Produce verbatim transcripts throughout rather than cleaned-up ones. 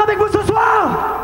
vivre avec vous ce soir.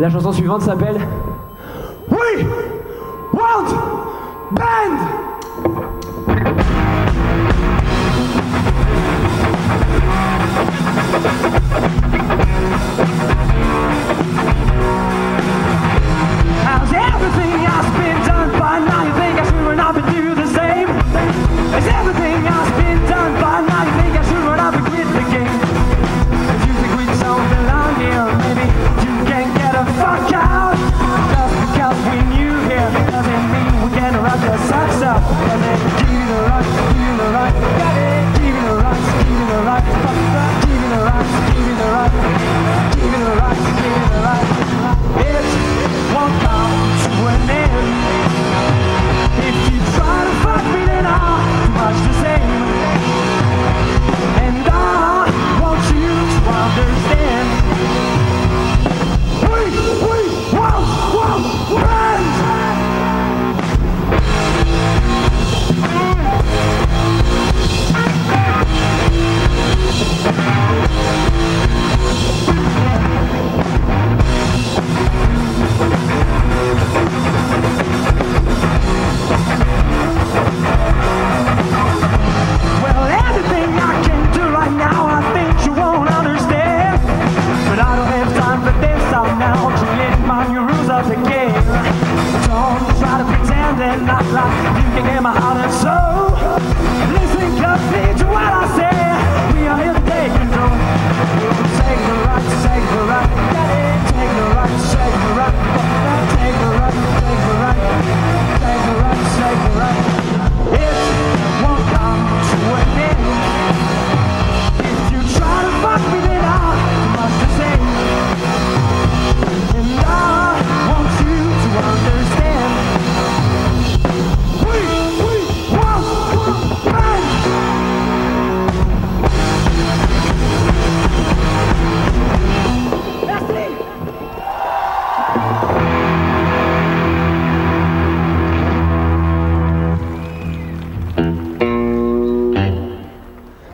La chanson suivante s'appelle We Want Band. Sucks up.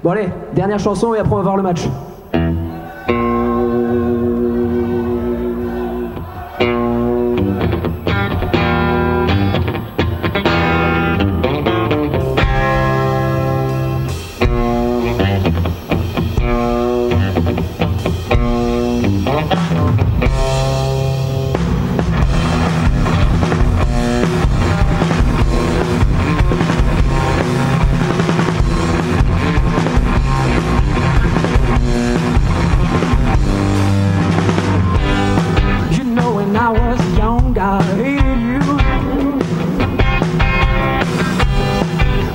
Bon allez, dernière chanson et après on va voir le match.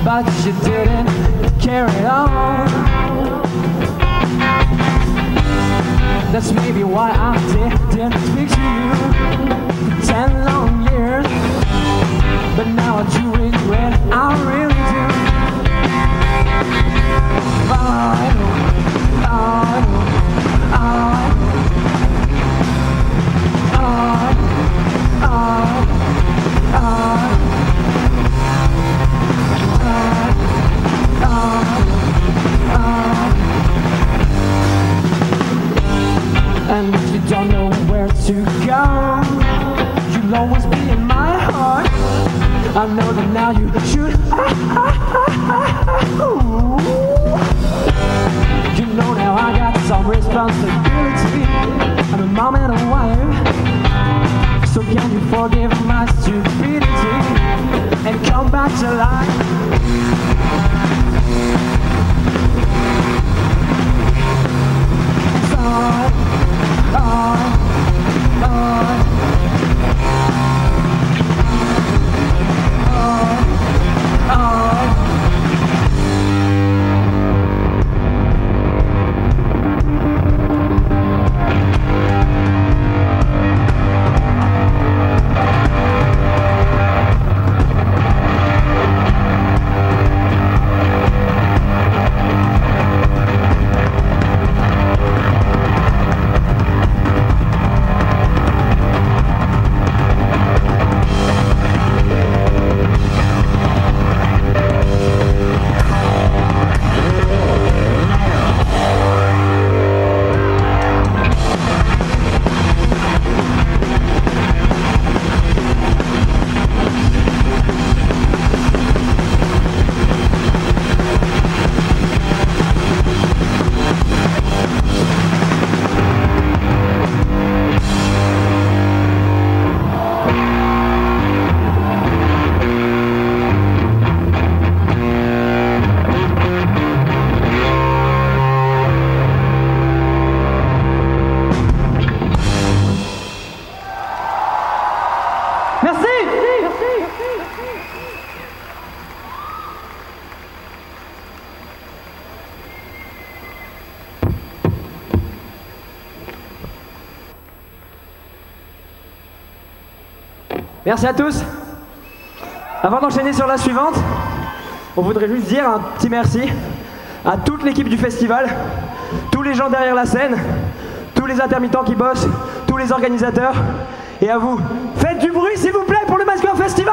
But you didn't carry on. That's maybe why I didn't speak to you for ten long years. But now I do regret, I really do. I know, I know, I know. And if you don't know where to go, you'll always be in my heart. I know that now you should. You know now I got some responsibility. I'm a mom and a wife. So can you forgive my stupidity and come back to life? Sorry. Merci à tous. Avant d'enchaîner sur la suivante, on voudrait juste dire un petit merci à toute l'équipe du festival, tous les gens derrière la scène, tous les intermittents qui bossent, tous les organisateurs, et à vous. Faites du bruit s'il vous plaît pour le Maxime Festival!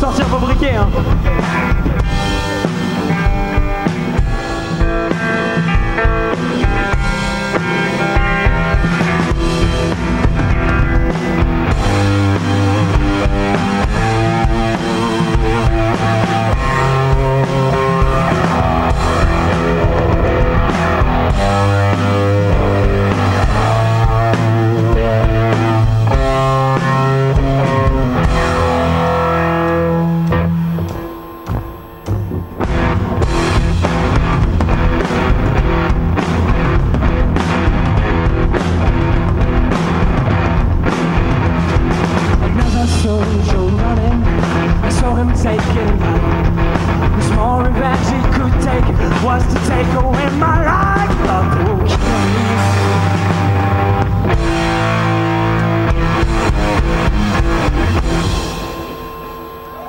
sortir vos briquets, hein. Was to take away my life, love will kill me.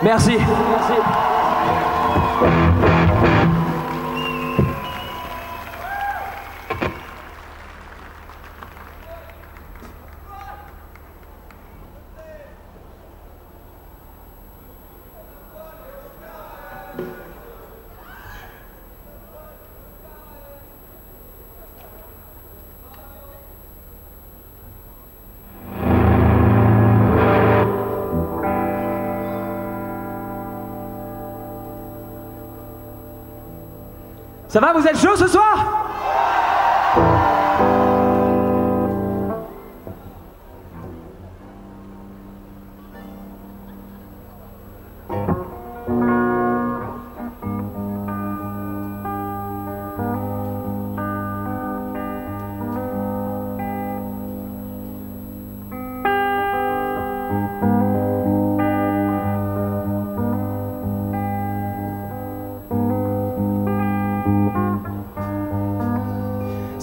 Merci. Merci. Ça va, vous êtes chaud ce soir?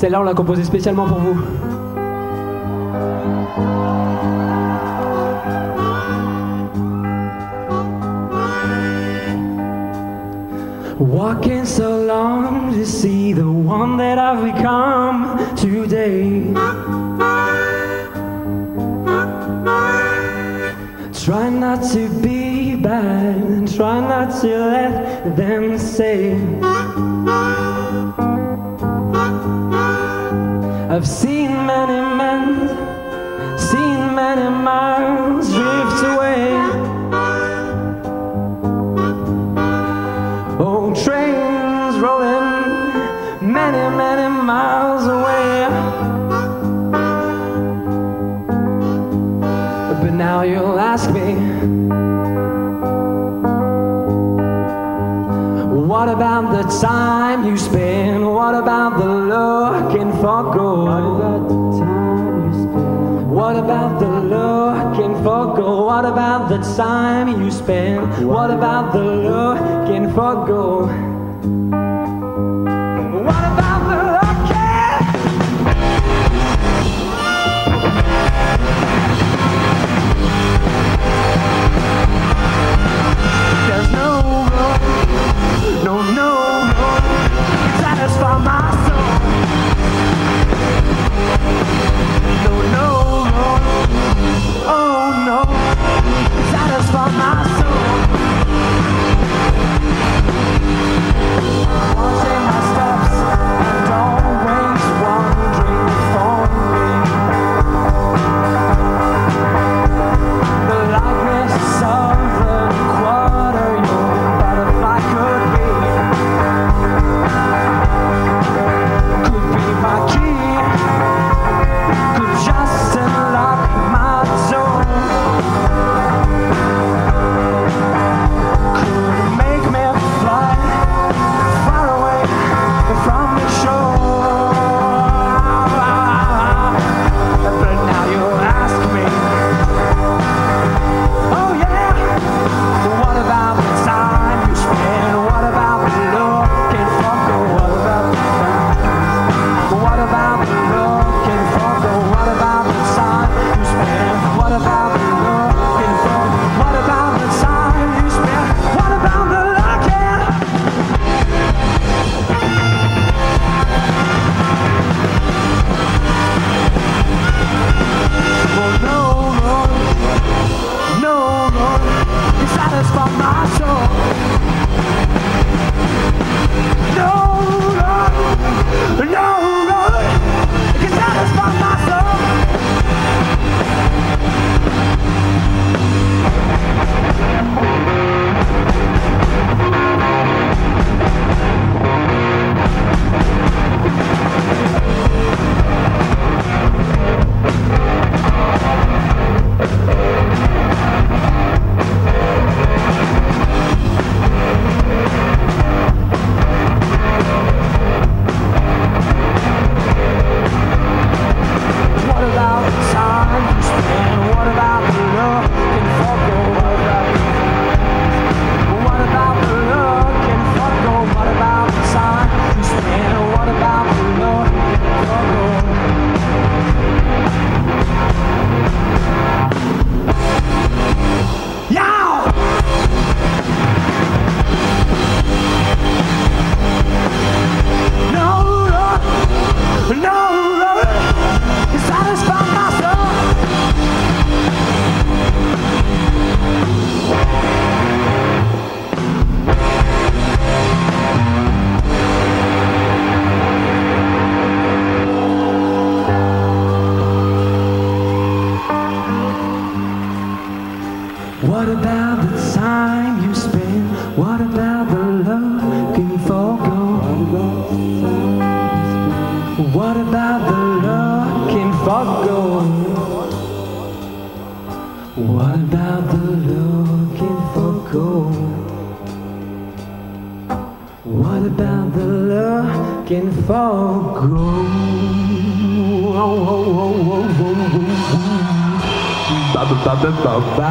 Celle-là, on l'a composée spécialement pour vous. Walking so long to see the one that I've become today. Try not to be bad, try not to let them say. I've seen many men, seen many miles drift away. Oh, trains rolling many, many miles away. But now you'll ask me, what about the time you spend? What about the looking for gold? What about the looking for gold? What about the time you spend? What about the looking for gold? What about the looking? There's no No, no, no, satisfy my soul. No, no, no, oh no, satisfy my soul. Watching my steps and always wondering for me. The likeness of just unlock my soul. What about the time you spend? What about the looking for gold? What about the looking for gold? What about the looking for gold? What about the looking for gold? Oh, oh, oh, oh, oh, oh. Ba ba ba ba ba ba.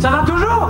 Ça va toujours?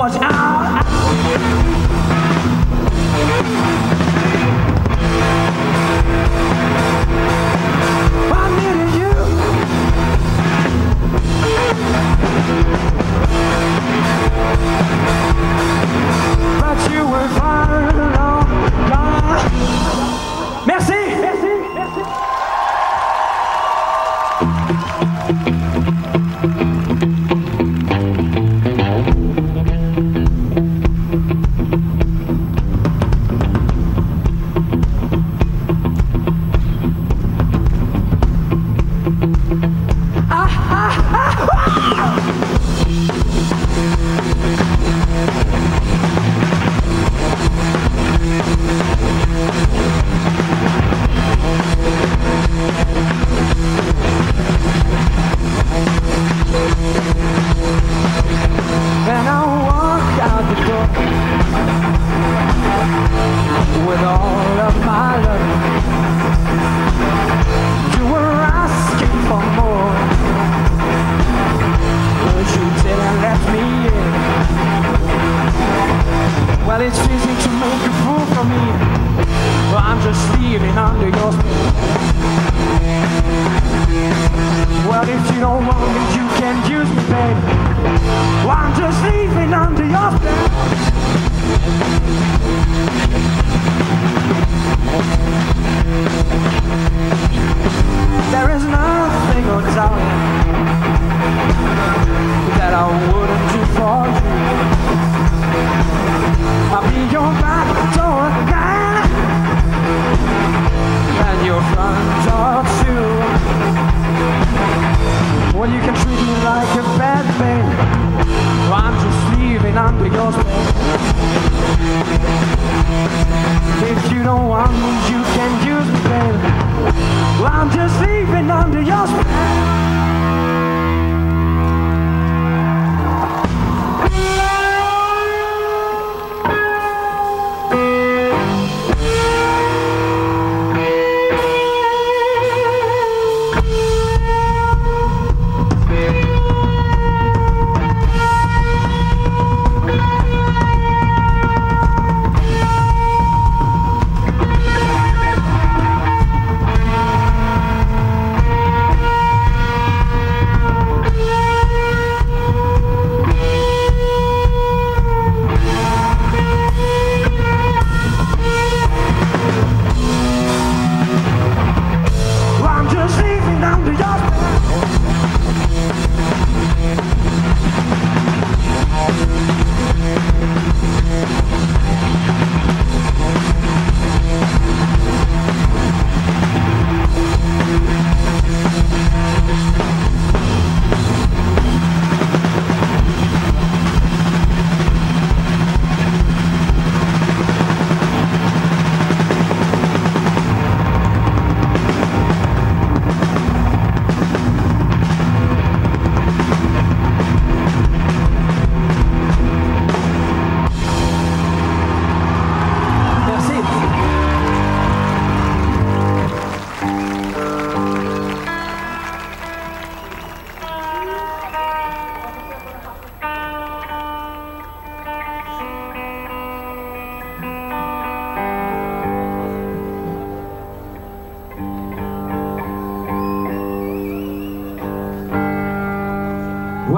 Watch out! I needed you. But you were far alone. Merci! Merci! Merci!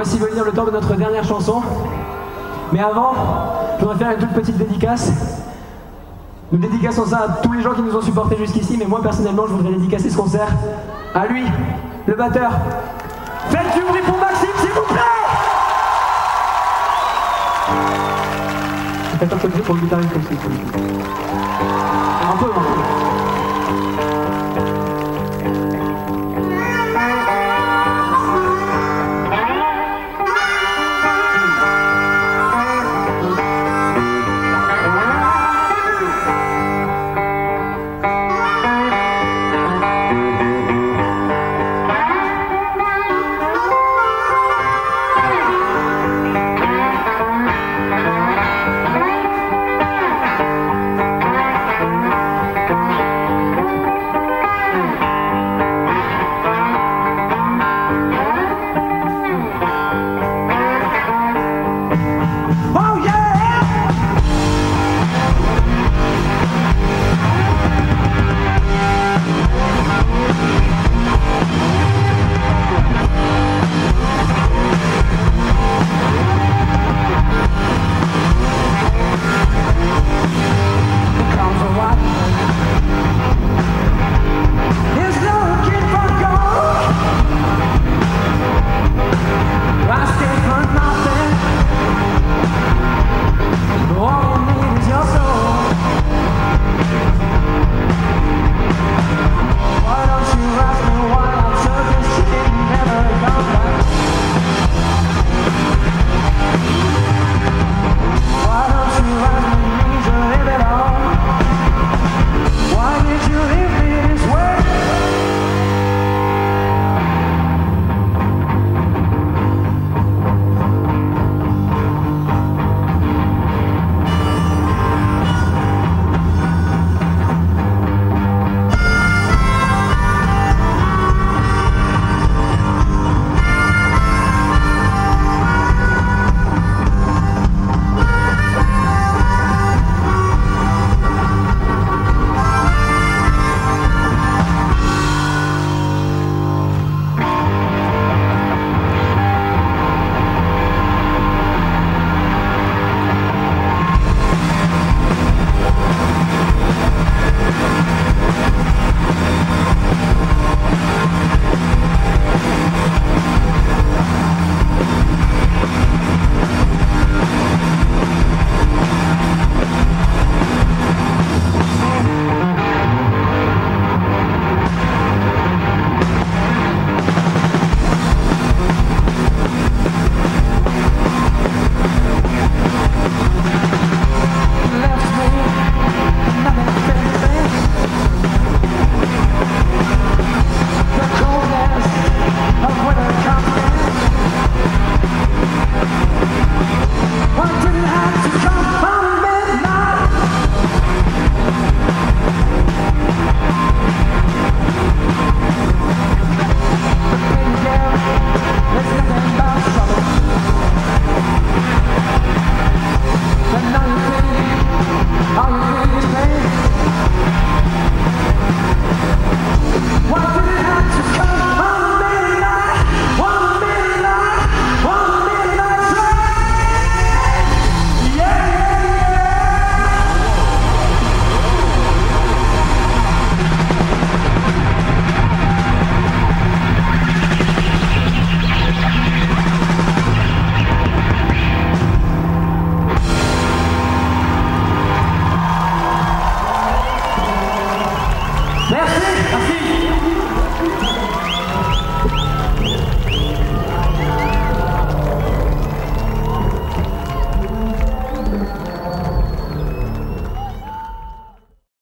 aussi venir le temps de notre dernière chanson. Mais avant, je voudrais faire une toute petite dédicace. Nous dédicaçons ça à tous les gens qui nous ont supportés jusqu'ici, mais moi personnellement, je voudrais dédicacer ce concert à lui, le batteur. Faites du bruit pour Maxime, s'il vous plaît! Faites un peu de bruit pour le guitariste aussi. Un peu, un peu.